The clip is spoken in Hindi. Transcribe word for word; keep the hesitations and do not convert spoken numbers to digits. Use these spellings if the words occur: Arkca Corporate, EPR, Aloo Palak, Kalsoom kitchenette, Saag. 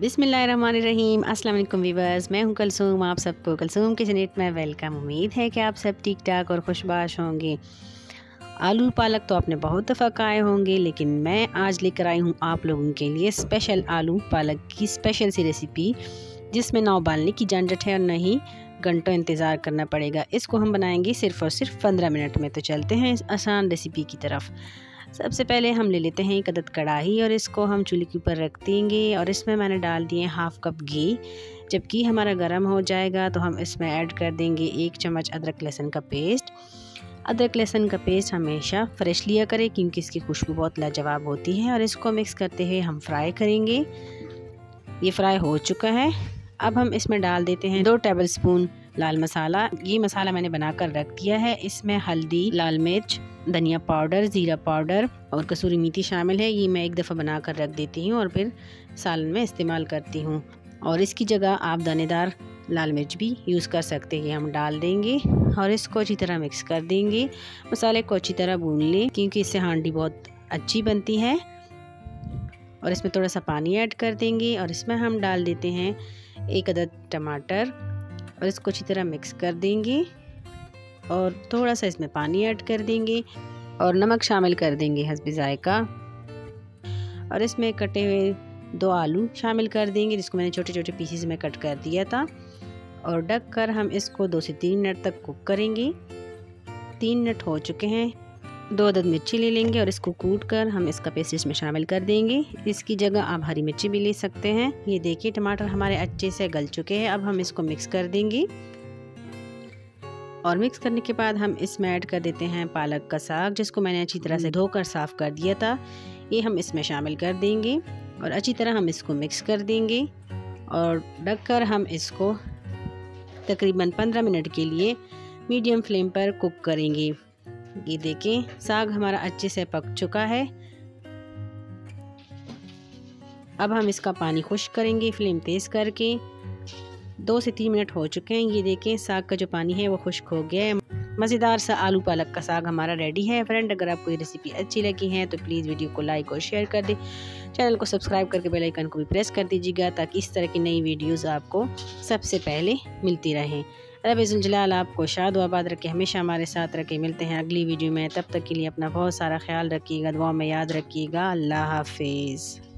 बिस्मिल्लाहिर्रहमानिर्रहीम अस्सलाम वालेकुम वीवर्स, मैं हूं कलसूम। आप सबको कलसूम किचन एट में वेलकम। उम्मीद है कि आप सब ठीक ठाक और खुशबाश होंगे। आलू पालक तो आपने बहुत दफ़ा खाए होंगे, लेकिन मैं आज लेकर आई हूं आप लोगों के लिए स्पेशल आलू पालक की स्पेशल सी रेसिपी, जिसमें ना उबालने की झंझट है और ना ही घंटों इंतज़ार करना पड़ेगा। इसको हम बनाएंगे सिर्फ़ और सिर्फ पंद्रह मिनट में। तो चलते हैं इस आसान रेसिपी की तरफ। सबसे पहले हम ले लेते हैं एक अदद कढ़ाई और इसको हम चूल्हे के ऊपर रख देंगे और इसमें मैंने डाल दिए हाफ़ कप घी। जब घी हमारा गर्म हो जाएगा तो हम इसमें ऐड कर देंगे एक चम्मच अदरक लहसुन का पेस्ट। अदरक लहसुन का पेस्ट हमेशा फ्रेश लिया करें, क्योंकि इसकी खुशबू बहुत लाजवाब होती है। और इसको मिक्स करते हुए हम फ्राई करेंगे। ये फ्राई हो चुका है। अब हम इसमें डाल देते हैं दो टेबलस्पून लाल मसाला। ये मसाला मैंने बनाकर रख दिया है। इसमें हल्दी, लाल मिर्च, धनिया पाउडर, ज़ीरा पाउडर और कसूरी मेथी शामिल है। ये मैं एक दफ़ा बना कर रख देती हूँ और फिर सालन में इस्तेमाल करती हूँ। और इसकी जगह आप दानेदार लाल मिर्च भी यूज़ कर सकते हैं। हम डाल देंगे और इसको अच्छी तरह मिक्स कर देंगे। मसाले को अच्छी तरह भून लें, क्योंकि इससे हांडी बहुत अच्छी बनती है। और इसमें थोड़ा सा पानी ऐड कर देंगे और इसमें हम डाल देते हैं एक अदद टमाटर और इसको अच्छी तरह मिक्स कर देंगे। और थोड़ा सा इसमें पानी ऐड कर देंगे और नमक शामिल कर देंगे हस्बे जायका। और इसमें कटे हुए दो आलू शामिल कर देंगे, जिसको मैंने छोटे छोटे पीसेस में कट कर दिया था। और ढक कर हम इसको दो से तीन मिनट तक कुक करेंगे। तीन मिनट हो चुके हैं। दो अदद मिर्ची ले लेंगे और इसको कूट कर हम इसका पेस्ट इसमें शामिल कर देंगे। इसकी जगह आप हरी मिर्ची भी ले सकते हैं। ये देखिए टमाटर हमारे अच्छे से गल चुके हैं। अब हम इसको मिक्स कर देंगे और मिक्स करने के बाद हम इसमें ऐड कर देते हैं पालक का साग, जिसको मैंने अच्छी तरह से धोकर साफ़ कर दिया था। ये हम इसमें शामिल कर देंगे और अच्छी तरह हम इसको मिक्स कर देंगे। और ढक कर हम इसको तकरीबन पंद्रह मिनट के लिए मीडियम फ्लेम पर कुक करेंगे। ये देखें साग हमारा अच्छे से पक चुका है। अब हम इसका पानी खुश करेंगे फ्लेम तेज़ करके। दो से तीन मिनट हो चुके हैं। ये देखें साग का जो पानी है वो खुश्क हो गया है। मज़ेदार सा आलू पालक का साग हमारा रेडी है। फ्रेंड, अगर आपको ये रेसिपी अच्छी लगी है तो प्लीज़ वीडियो को लाइक और शेयर कर दें। चैनल को सब्सक्राइब करके बेल आइकन को भी प्रेस कर दीजिएगा, ताकि इस तरह की नई वीडियोस आपको सबसे पहले मिलती रहें। रब जलाल आपको शाद व आबाद रखे, हमेशा हमारे साथ रखे। मिलते हैं अगली वीडियो में। तब तक के लिए अपना बहुत सारा ख्याल रखिएगा, दुआ में याद रखिएगा। अल्लाह हाफिज़।